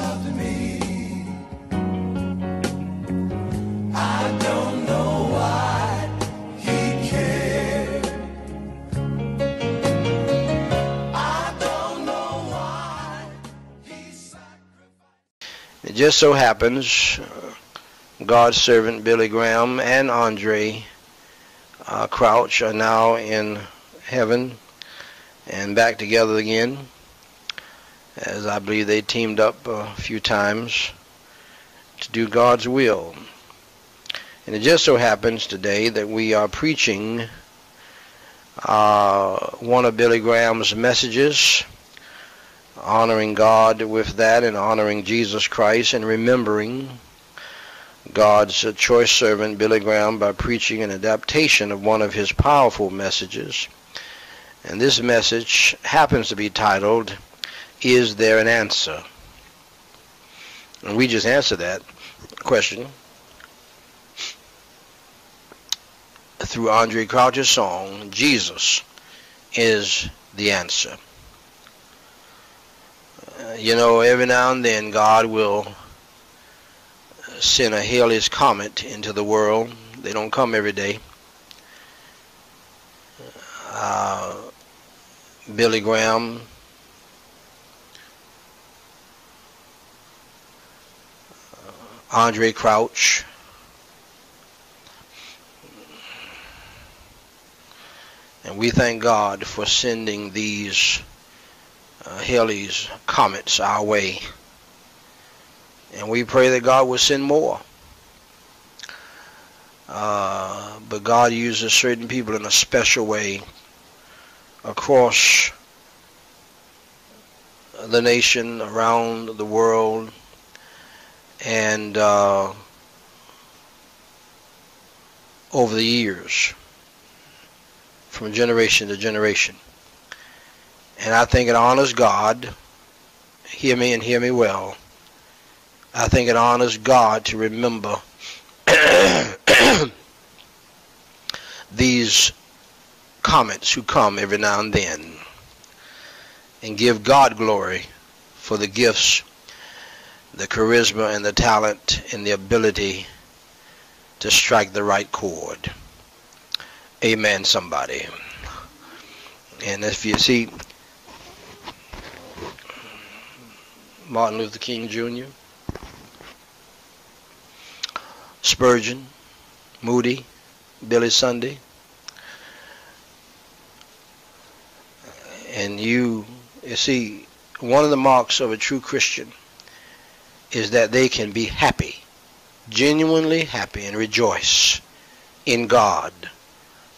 after me. I don't know why he cared. I don't know why he sacrificed. It just so happens God's servant Billy Graham and Andre Crouch are now in heaven and back together again, as I believe they teamed up a few times to do God's will. And it just so happens today that we are preaching one of Billy Graham's messages, honoring God with that and honoring Jesus Christ and remembering God's choice servant Billy Graham by preaching an adaptation of one of his powerful messages. And this message happens to be titled, "Is There an Answer?" And we just answer that question through Andre Crouch's song, "Jesus Is the Answer." You know, every now and then God will send a Haley's Comet into the world. They don't come every day. Billy Graham Andre Crouch and we thank God for sending these Haley's Comets our way, and we pray that God will send more, but God uses certain people in a special way across the nation, around the world, and over the years, from generation to generation. And I think it honors God. Hear me, and hear me well. I think it honors God to remember these comets who come every now and then, and give God glory for the gifts, the charisma, and the talent, and the ability to strike the right chord. Amen, somebody. And if you see Martin Luther King, Jr, Spurgeon, Moody, Billy Sunday, and you see, one of the marks of a true Christian is that they can be happy, genuinely happy, and rejoice in God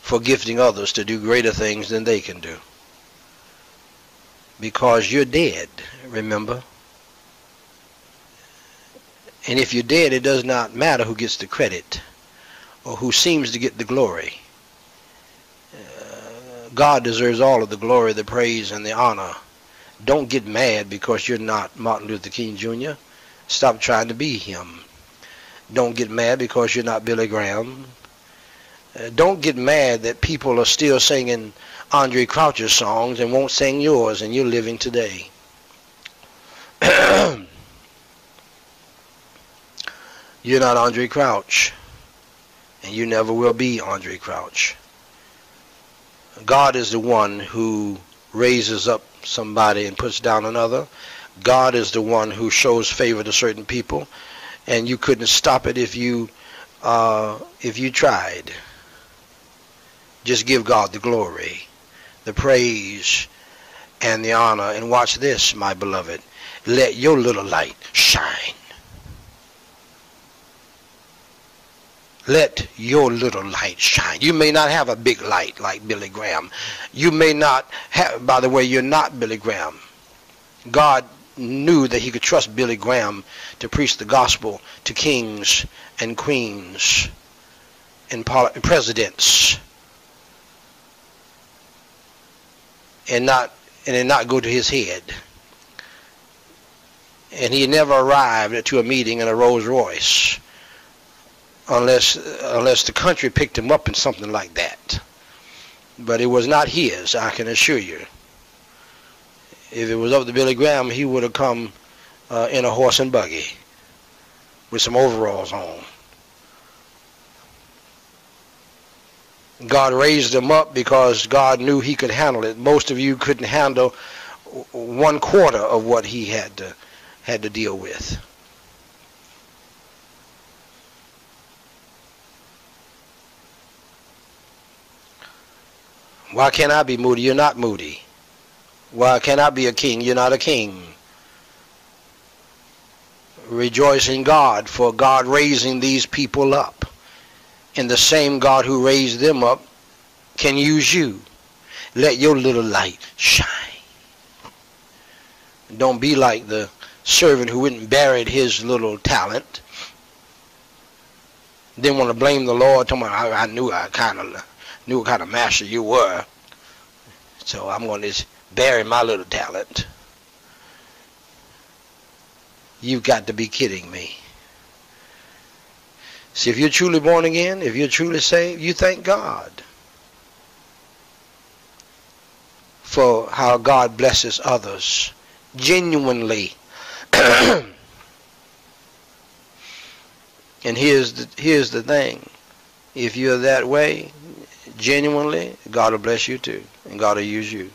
for gifting others to do greater things than they can do. Because you're dead, remember. And if you're dead, it does not matter who gets the credit or who seems to get the glory. God deserves all of the glory, the praise, and the honor. Don't get mad because you're not Martin Luther King, Jr. Stop trying to be him. Don't get mad because you're not Billy Graham. Don't get mad that people are still singing Andre Crouch's songs and won't sing yours, and you're living today. You're not Andre Crouch, and you never will be Andre Crouch. God is the one who raises up somebody and puts down another. God is the one who shows favor to certain people, and you couldn't stop it if you tried. Just give God the glory, the praise, and the honor. And watch this, my beloved. Let your little light shine. Let your little light shine. You may not have a big light like Billy Graham. You may not have, by the way, you're not Billy Graham. God knew that he could trust Billy Graham to preach the gospel to kings and queens and presidents, and it not go to his head. And he never arrived to a meeting in a Rolls Royce unless the country picked him up in something like that. But it was not his, I can assure you. If it was up to Billy Graham, he would have come in a horse and buggy with some overalls on. God raised him up because God knew he could handle it. Most of you couldn't handle 1/4 of what he had to deal with. Why can't I be Moody? You're not Moody. Why can't I be a king? You're not a king. Rejoice in God for God raising these people up. And the same God who raised them up can use you. Let your little light shine. Don't be like the servant who went and buried his little talent. Didn't want to blame the Lord. I knew what kind of master you were. So I'm going to bury my little talent. You've got to be kidding me. See, if you're truly born again, if you're truly saved, you thank God for how God blesses others genuinely. And here's the thing. If you're that way, genuinely, God will bless you too. And God will use you.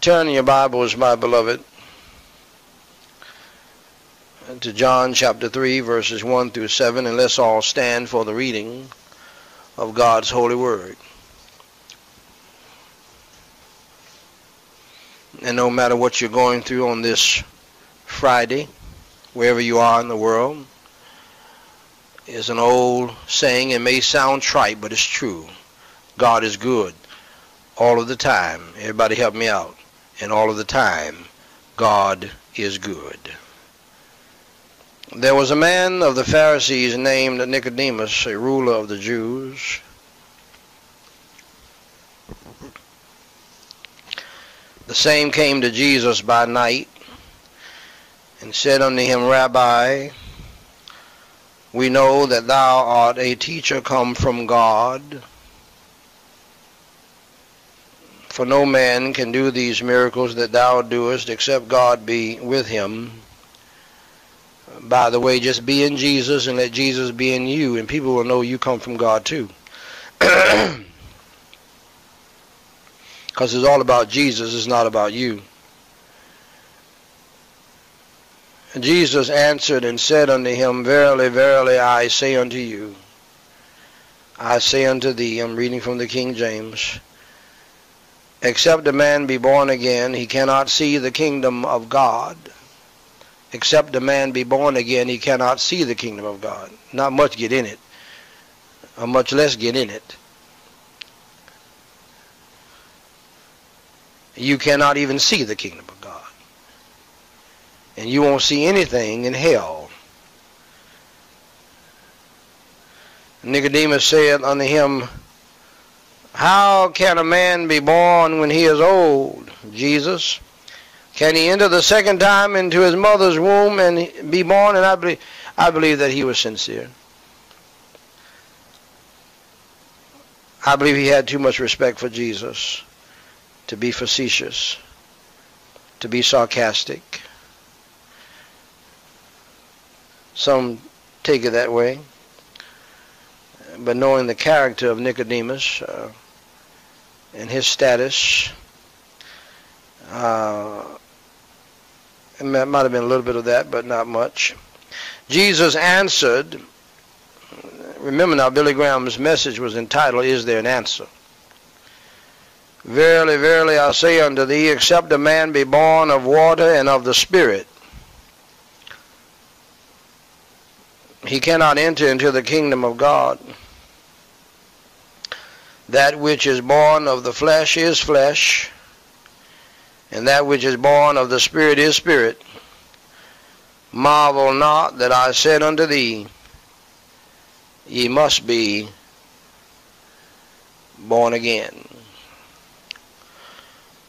Turn in your Bibles, my beloved, to John chapter 3, verses 1 through 7, and let's all stand for the reading of God's holy word. And no matter what you're going through on this Friday, wherever you are in the world, is an old saying. It may sound trite, but it's true. God is good all of the time. Everybody help me out. And all of the time, God is good. There was a man of the Pharisees named Nicodemus, a ruler of the Jews. The same came to Jesus by night and said unto him, Rabbi, we know that thou art a teacher come from God, for no man can do these miracles that thou doest except God be with him. By the way, just be in Jesus and let Jesus be in you, and people will know you come from God too. Because it's all about Jesus, it's not about you. Jesus answered and said unto him, Verily, verily, I say unto you, I say unto thee, I'm reading from the King James, except a man be born again, he cannot see the kingdom of God. Except a man be born again, he cannot see the kingdom of God. Not much get in it, or much less get in it. You cannot even see the kingdom of God. And you won't see anything in hell. Nicodemus said unto him, How can a man be born when he is old? Jesus, can he enter the second time into his mother's womb and be born? And I believe that he was sincere. I believe he had too much respect for Jesus to be facetious, to be sarcastic. Some take it that way. But knowing the character of Nicodemus and his status, it might have been a little bit of that, but not much. Jesus answered. Remember now, Billy Graham's message was entitled, Is There an Answer? Verily, verily, I say unto thee, except a man be born of water and of the Spirit, he cannot enter into the kingdom of God. That which is born of the flesh is flesh, and that which is born of the Spirit is spirit. Marvel not that I said unto thee, ye must be born again.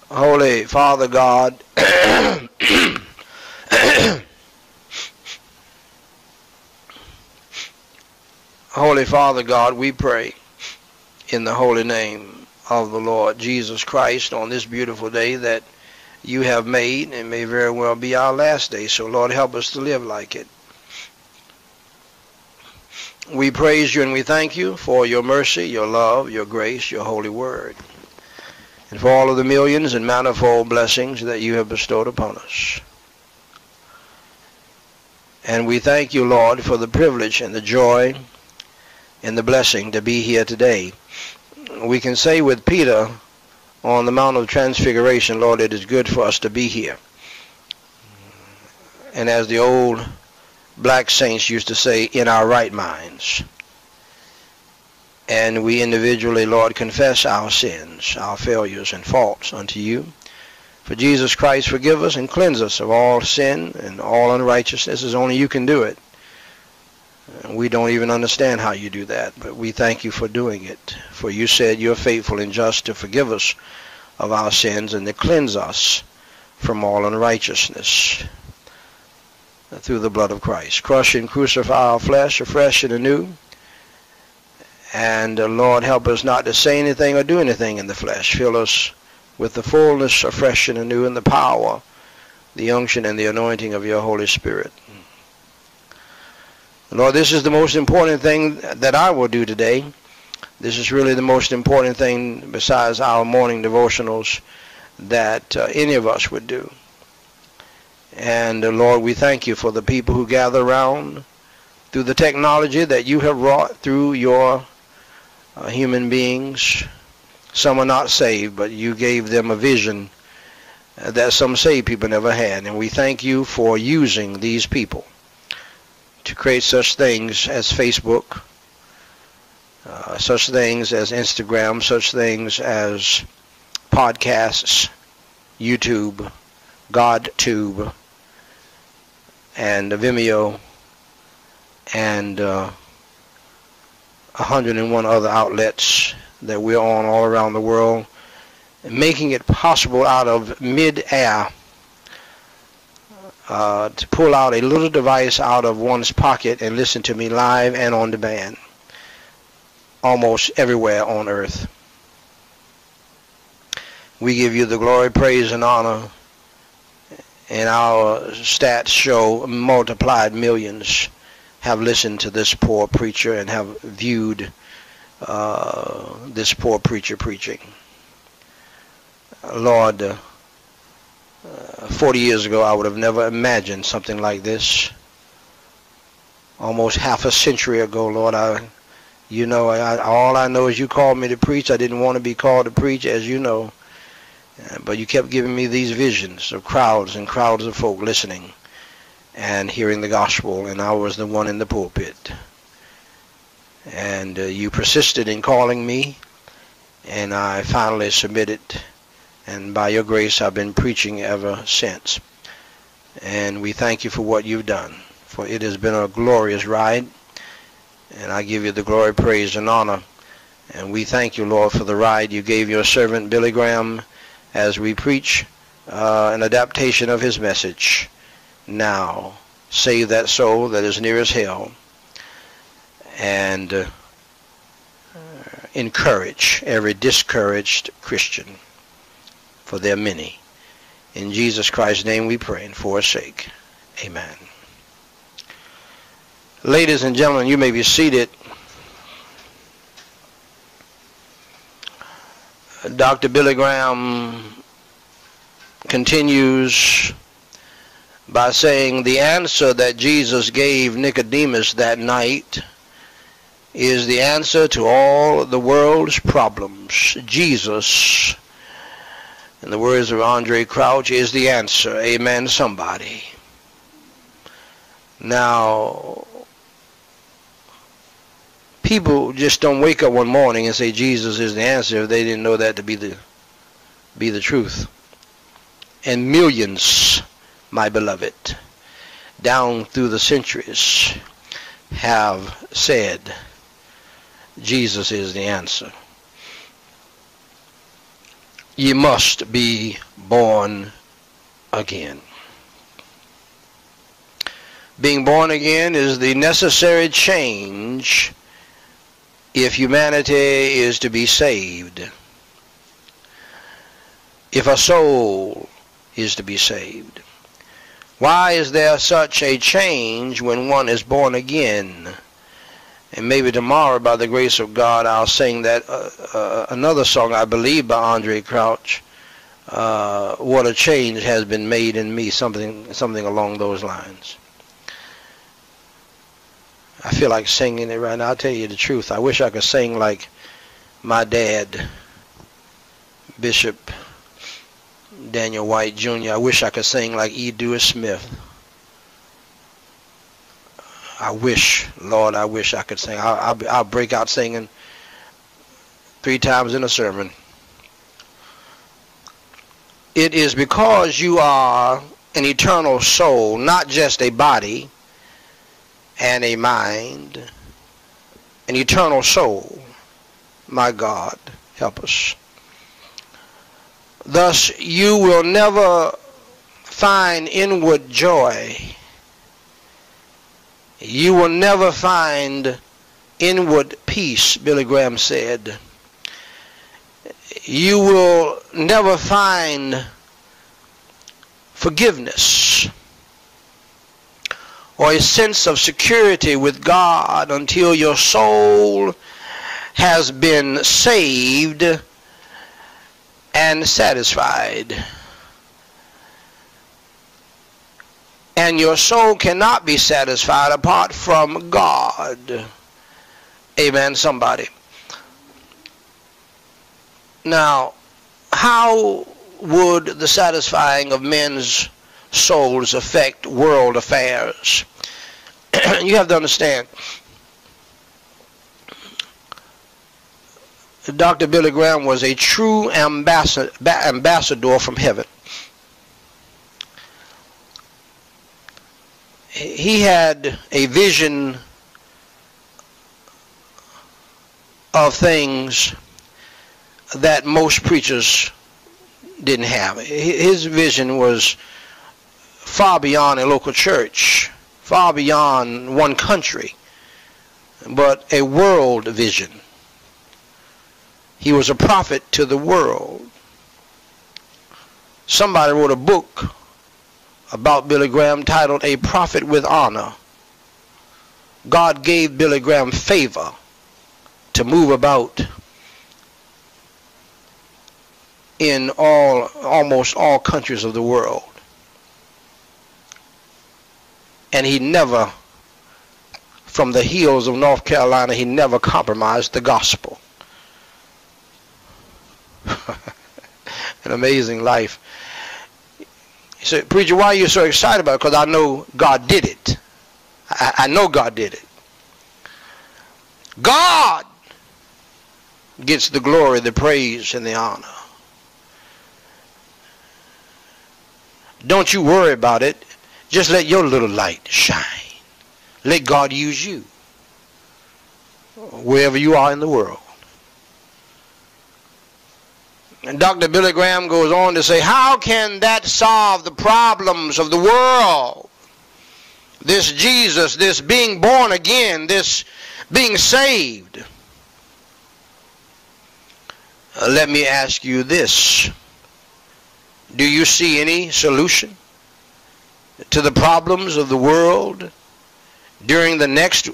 Holy Father God, Holy Father God, we pray in the holy name of the Lord Jesus Christ on this beautiful day that you have made, and may very well be our last day. So Lord, help us to live like it. We praise you and we thank you for your mercy, your love, your grace, your holy word, and for all of the millions and manifold blessings that you have bestowed upon us. And we thank you, Lord, for the privilege and the joy and the blessing to be here today. We can say with Peter on the Mount of Transfiguration, Lord, it is good for us to be here. And as the old black saints used to say, in our right minds. And we individually, Lord, confess our sins, our failures and faults unto you. For Jesus Christ, forgive us and cleanse us of all sin and all unrighteousness, as only you can do it. We don't even understand how you do that, but we thank you for doing it. For you said you're faithful and just to forgive us of our sins and to cleanse us from all unrighteousness through the blood of Christ. Crush and crucify our flesh afresh and anew. And Lord, help us not to say anything or do anything in the flesh. Fill us with the fullness afresh and anew and the power, the unction and the anointing of your Holy Spirit. Lord, this is the most important thing that I will do today. This is really the most important thing besides our morning devotionals that any of us would do. And Lord, we thank you for the people who gather around through the technology that you have wrought through your human beings. Some are not saved, but you gave them a vision that some saved people never had. And we thank you for using these people to create such things as Facebook, such things as Instagram, such things as podcasts, YouTube, GodTube, and Vimeo, and 101 other outlets that we're on all around the world, making it possible out of mid-air to pull out a little device out of one's pocket and listen to me live and on demand almost everywhere on earth. We give you the glory, praise, and honor, and our stats show multiplied millions have listened to this poor preacher and have viewed this poor preacher preaching. Lord, 40 years ago, I would have never imagined something like this. Almost half a century ago, Lord, all I know is you called me to preach. I didn't want to be called to preach, as you know. But you kept giving me these visions of crowds and crowds of folk listening and hearing the gospel, and I was the one in the pulpit. And you persisted in calling me, and I finally submitted. And by your grace, I've been preaching ever since. And we thank you for what you've done. For it has been a glorious ride. And I give you the glory, praise, and honor. And we thank you, Lord, for the ride you gave your servant Billy Graham as we preach an adaptation of his message. Now, save that soul that is near as hell. And encourage every discouraged Christian. For there are many. In Jesus Christ's name we pray and for his sake. Amen. Ladies and gentlemen, you may be seated. Dr. Billy Graham continues by saying the answer that Jesus gave Nicodemus that night is the answer to all the world's problems. Jesus, in the words of Andre Crouch, is the answer. Amen, somebody. Now, people just don't wake up one morning and say Jesus is the answer if they didn't know that to be the truth. And millions, my beloved, down through the centuries have said Jesus is the answer. Ye must be born again. Being born again is the necessary change if humanity is to be saved. If a soul is to be saved. Why is there such a change when one is born again? And maybe tomorrow, by the grace of God, I'll sing that another song, I believe, by Andre Crouch. What a change has been made in me, something along those lines. I feel like singing it right now. I'll tell you the truth. I wish I could sing like my dad, Bishop Daniel White, Jr. I wish I could sing like E. Dewey Smith. I wish, Lord, I wish I could sing. I'll break out singing 3 times in a sermon. It is because you are an eternal soul, not just a body and a mind, an eternal soul. My God, help us. Thus, you will never find inward joy. You will never find inward peace, Billy Graham said. You will never find forgiveness or a sense of security with God until your soul has been saved and satisfied. And your soul cannot be satisfied apart from God. Amen, somebody. Now, how would the satisfying of men's souls affect world affairs? You have to understand. Dr. Billy Graham was a true ambassador from heaven. He had a vision of things that most preachers didn't have. His vision was far beyond a local church, far beyond one country, but a world vision. He was a prophet to the world. Somebody wrote a book about Billy Graham titled A Prophet with Honor. God gave Billy Graham favor to move about in almost all countries of the world. And he never, from the hills of North Carolina, he never compromised the gospel. An amazing life. He said, "Preacher, why are you so excited about it?" Because I know God did it. I know God did it. God gets the glory, the praise, and the honor. Don't you worry about it. Just let your little light shine. Let God use you wherever you are in the world. And Dr. Billy Graham goes on to say, how can that solve the problems of the world? This Jesus, this being born again, this being saved. Let me ask you this. Do you see any solution to the problems of the world during the next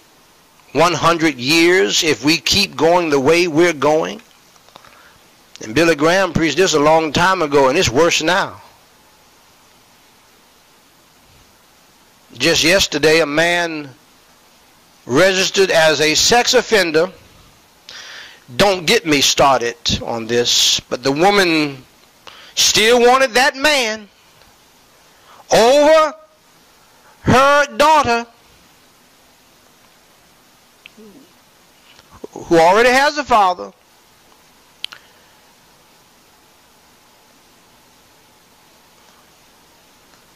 100 years if we keep going the way we're going? And Billy Graham preached this a long time ago, and it's worse now. Just yesterday, a man registered as a sex offender. Don't get me started on this, but the woman still wanted that man over her daughter, who already has a father.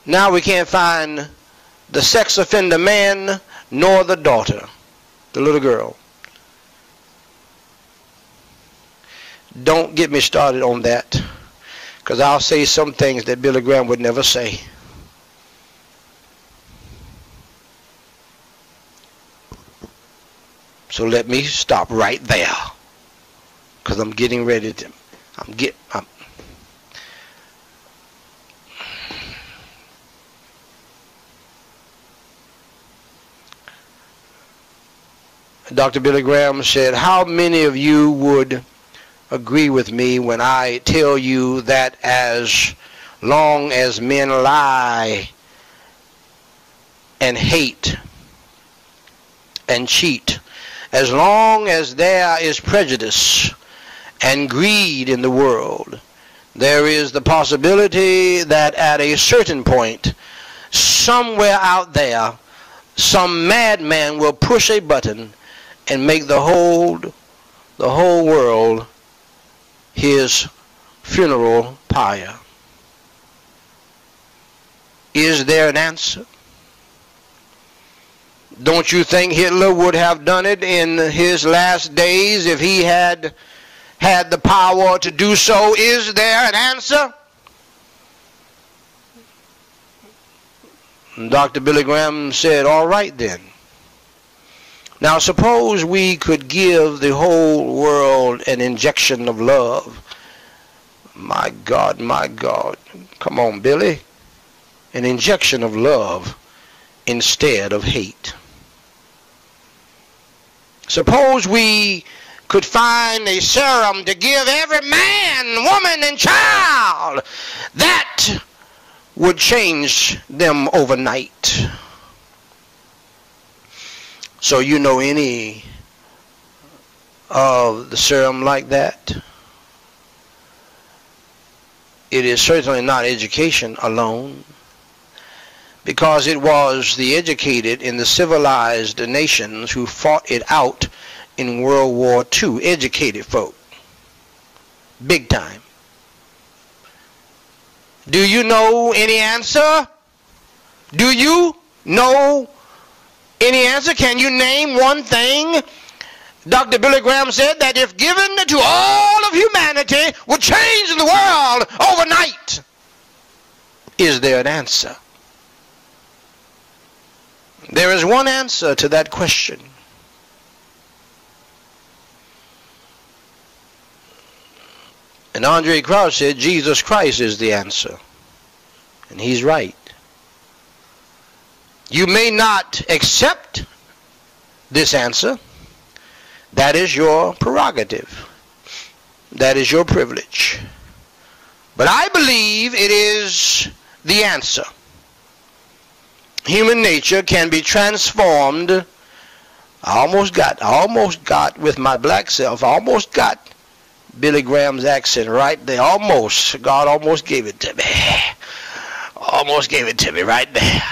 Now we can't find the sex offender man nor the daughter, the little girl. Don't get me started on that, because I'll say some things that Billy Graham would never say. So let me stop right there, because I'm getting ready to. Dr. Billy Graham said, how many of you would agree with me when I tell you that as long as men lie and hate and cheat, as long as there is prejudice and greed in the world, there is the possibility that at a certain point, somewhere out there, some madman will push a button and make the whole world his funeral pyre. Is there an answer? Don't you think Hitler would have done it in his last days if he had the power to do so? Is there an answer? And Dr. Billy Graham said, all right then. Now suppose we could give the whole world an injection of love. My God, my God. Come on, Billy. An injection of love instead of hate. Suppose we could find a serum to give every man, woman, and child. That would change them overnight. So you know any of the serum like that? It is certainly not education alone, because it was the educated in the civilized nations who fought it out in World War II. Educated folk. Big time. Do you know any answer? Do you know any answer? Can you name one thing Dr. Billy Graham said that if given to all of humanity would change the world overnight? Is there an answer? There is one answer to that question. And Andre Crouch said, Jesus Christ is the answer. And he's right. You may not accept this answer. That is your prerogative. That is your privilege. But I believe it is the answer. Human nature can be transformed. I almost got with my black self, I almost got Billy Graham's accent right there. Almost. God almost gave it to me. Almost gave it to me right there.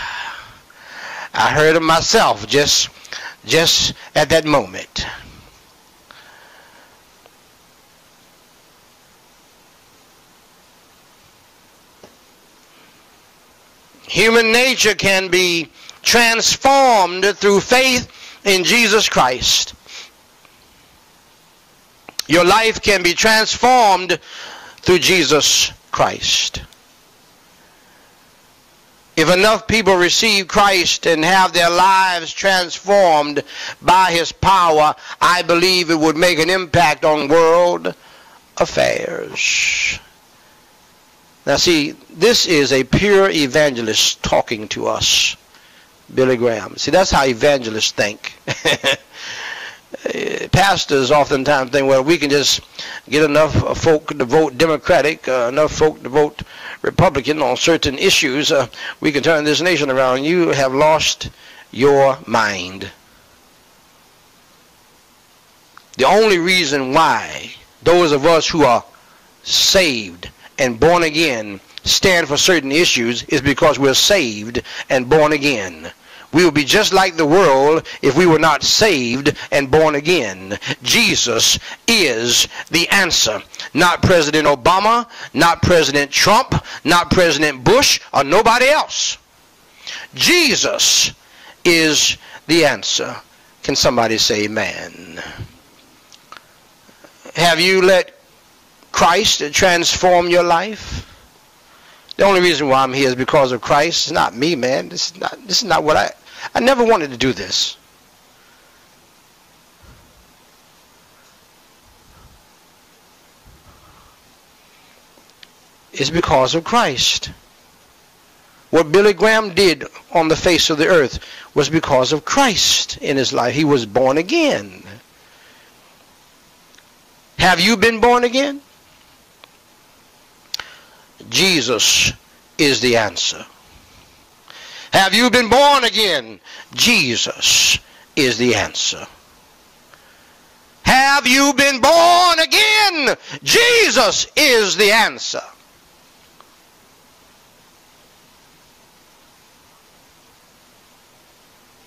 I heard it myself just at that moment. Human nature can be transformed through faith in Jesus Christ. Your life can be transformed through Jesus Christ. If enough people receive Christ and have their lives transformed by His power, I believe it would make an impact on world affairs. Now see, this is a pure evangelist talking to us, Billy Graham. See, that's how evangelists think. Pastors oftentimes think, well, we can just get enough folk to vote Democratic, enough folk to vote Republican on certain issues, we can turn this nation around. You have lost your mind. The only reason why those of us who are saved and born again stand for certain issues is because we're saved and born again. We would be just like the world if we were not saved and born again. Jesus is the answer. Not President Obama, not President Trump, not President Bush, or nobody else. Jesus is the answer. Can somebody say amen? Have you let Christ transform your life? The only reason why I'm here is because of Christ. It's not me, man. This is not what I never wanted to do this. It's because of Christ. What Billy Graham did on the face of the earth was because of Christ in his life. He was born again. Have you been born again? Jesus is the answer. Have you been born again? Jesus is the answer. Have you been born again? Jesus is the answer.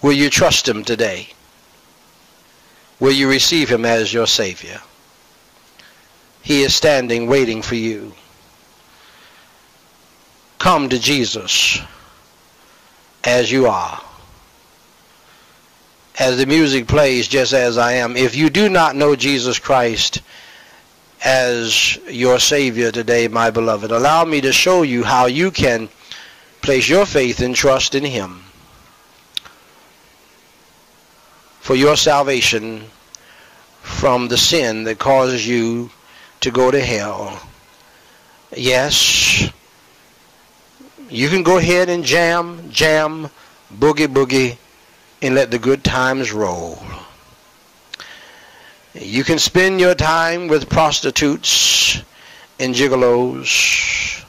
Will you trust him today? Will you receive him as your Savior? He is standing waiting for you. Come to Jesus as you are. As the music plays, just as I am. If you do not know Jesus Christ as your Savior today, my beloved, allow me to show you how you can place your faith and trust in him for your salvation from the sin that causes you to go to hell. Yes, you can go ahead and jam, boogie, and let the good times roll. You can spend your time with prostitutes and gigolos.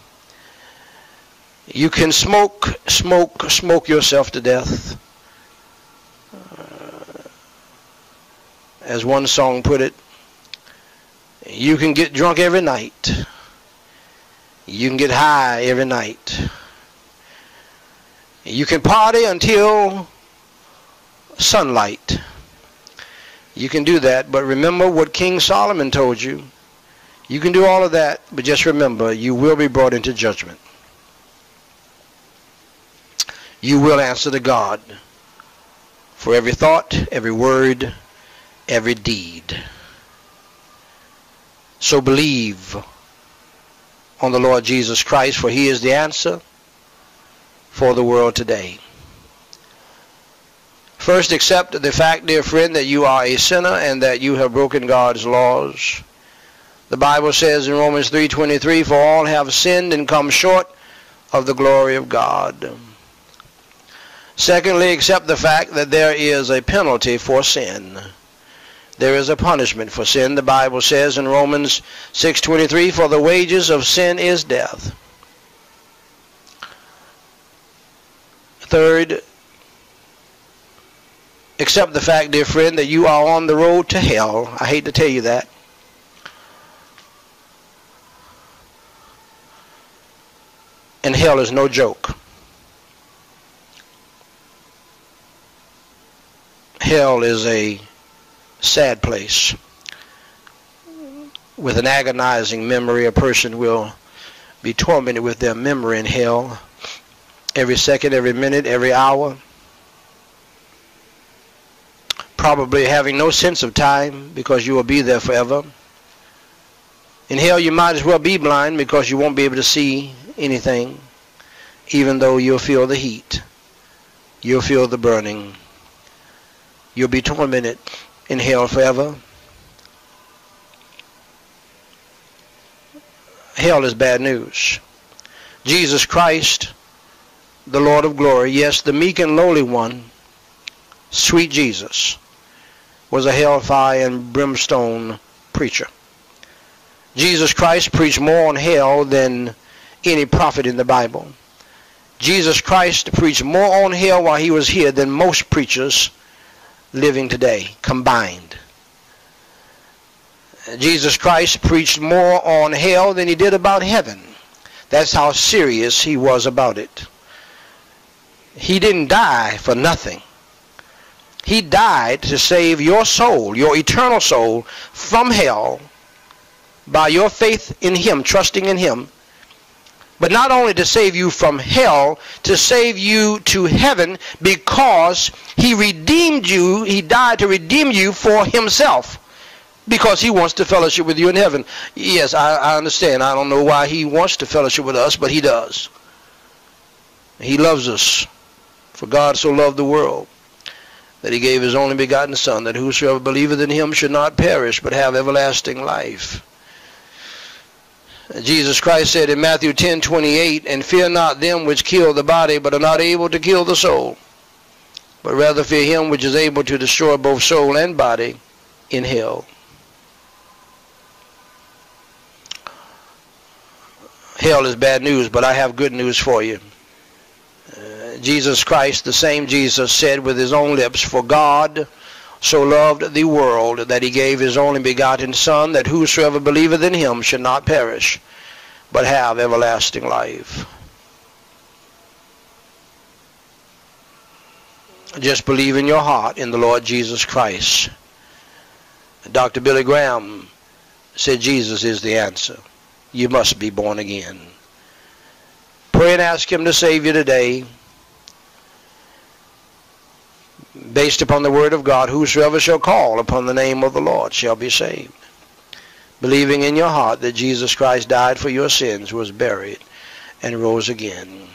You can smoke yourself to death. As one song put it, you can get drunk every night. You can get high every night. You can party until sunlight. You can do that, but remember what King Solomon told you. You can do all of that, but just remember, you will be brought into judgment. You will answer to God for every thought, every word, every deed. So believe on the Lord Jesus Christ, for he is the answer for the world today. First, accept the fact, dear friend, that you are a sinner and that you have broken God's laws. The Bible says in Romans 3:23, for all have sinned and come short of the glory of God. Secondly, accept the fact that there is a penalty for sin. There is a punishment for sin. The Bible says in Romans 6:23, for the wages of sin is death. Third, accept the fact, dear friend, that you are on the road to hell. I hate to tell you that. And hell is no joke. Hell is a sad place. With an agonizing memory, a person will be tormented with their memory in hell. Every second, every minute, every hour. Probably having no sense of time because you will be there forever. In hell you might as well be blind because you won't be able to see anything, even though you'll feel the heat. You'll feel the burning. You'll be tormented in hell forever. Hell is bad news. Jesus Christ, the Lord of glory, yes, the meek and lowly one, sweet Jesus, was a hellfire and brimstone preacher. Jesus Christ preached more on hell than any prophet in the Bible. Jesus Christ preached more on hell while he was here than most preachers living today combined. Jesus Christ preached more on hell than he did about heaven. That's how serious he was about it. He didn't die for nothing. He died to save your soul, your eternal soul, from hell by your faith in him, trusting in him. But not only to save you from hell, to save you to heaven, because he redeemed you. He died to redeem you for himself, because he wants to fellowship with you in heaven. Yes, I understand. I don't know why he wants to fellowship with us, but he does. He loves us. For God so loved the world that he gave his only begotten Son, that whosoever believeth in him should not perish, but have everlasting life. Jesus Christ said in Matthew 10:28, "And fear not them which kill the body, but are not able to kill the soul, but rather fear him which is able to destroy both soul and body in hell." Hell is bad news, but I have good news for you. Jesus Christ, the same Jesus, said with his own lips, "For God so loved the world that he gave his only begotten Son, that whosoever believeth in him should not perish, but have everlasting life." Just believe in your heart in the Lord Jesus Christ. Dr. Billy Graham said Jesus is the answer. You must be born again. Pray and ask him to save you today. Based upon the word of God, whosoever shall call upon the name of the Lord shall be saved. Believing in your heart that Jesus Christ died for your sins, was buried, and rose again.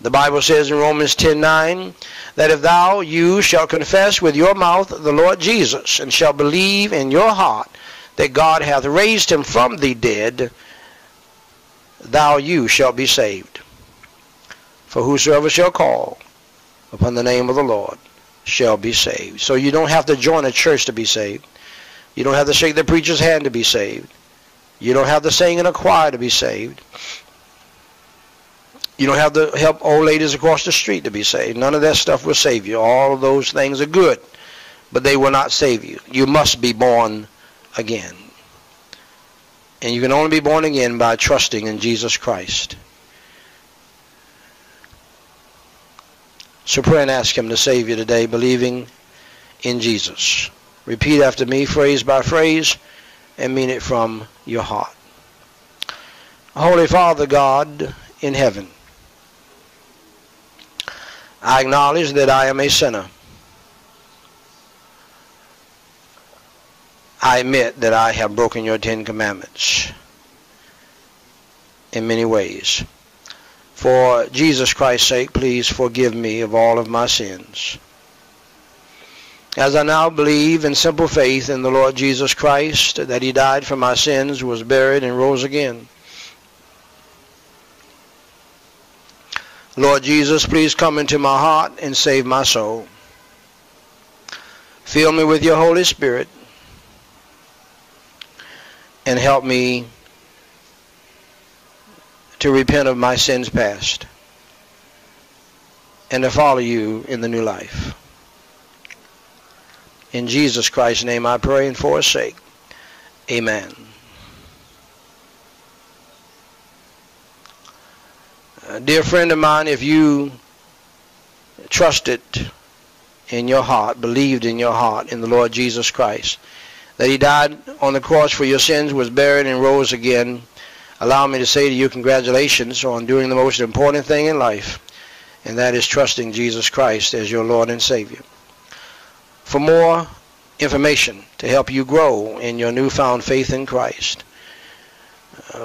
The Bible says in Romans 10:9 that if you shall confess with your mouth the Lord Jesus, and shall believe in your heart that God hath raised him from the dead, you shall be saved. For whosoever shall call upon the name of the Lord shall be saved. So you don't have to join a church to be saved. You don't have to shake the preacher's hand to be saved. You don't have to sing in a choir to be saved. You don't have to help old ladies across the street to be saved. None of that stuff will save you. All of those things are good, but they will not save you. You must be born again. And you can only be born again by trusting in Jesus Christ. So pray and ask him to save you today, believing in Jesus. Repeat after me, phrase by phrase, and mean it from your heart. Holy Father God in heaven, I acknowledge that I am a sinner. I admit that I have broken your 10 Commandments in many ways. For Jesus Christ's sake, please forgive me of all of my sins. As I now believe in simple faith in the Lord Jesus Christ, that he died for my sins, was buried, and rose again. Lord Jesus, please come into my heart and save my soul. Fill me with your Holy Spirit and help me to repent of my sins past and to follow you in the new life. In Jesus Christ's name I pray and for his sake. Amen. A dear friend of mine, if you trusted in your heart, believed in your heart in the Lord Jesus Christ, that he died on the cross for your sins, was buried, and rose again, allow me to say to you, congratulations on doing the most important thing in life, and that is trusting Jesus Christ as your Lord and Savior. For more information to help you grow in your newfound faith in Christ,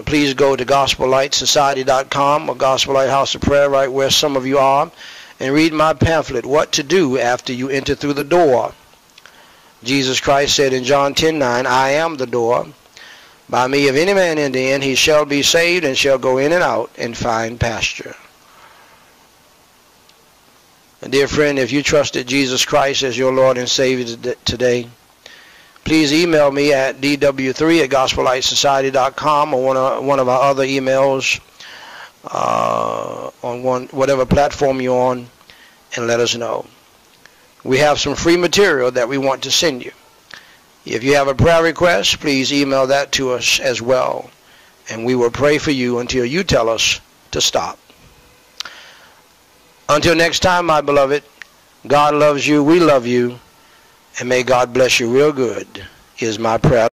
please go to GospelLightSociety.com or Gospel Light House of Prayer, right where some of you are, and read my pamphlet, What to Do After You Enter Through the Door. Jesus Christ said in John 10:9, "I am the door. By me, if any man enter in, he shall be saved and shall go in and out and find pasture." And dear friend, if you trusted Jesus Christ as your Lord and Savior today, please email me at dw3@gospellightsociety.com or one of our other emails on whatever platform you're on, and let us know. We have some free material that we want to send you. If you have a prayer request, please email that to us as well, and we will pray for you until you tell us to stop. Until next time, my beloved, God loves you, we love you, and may God bless you real good is my prayer.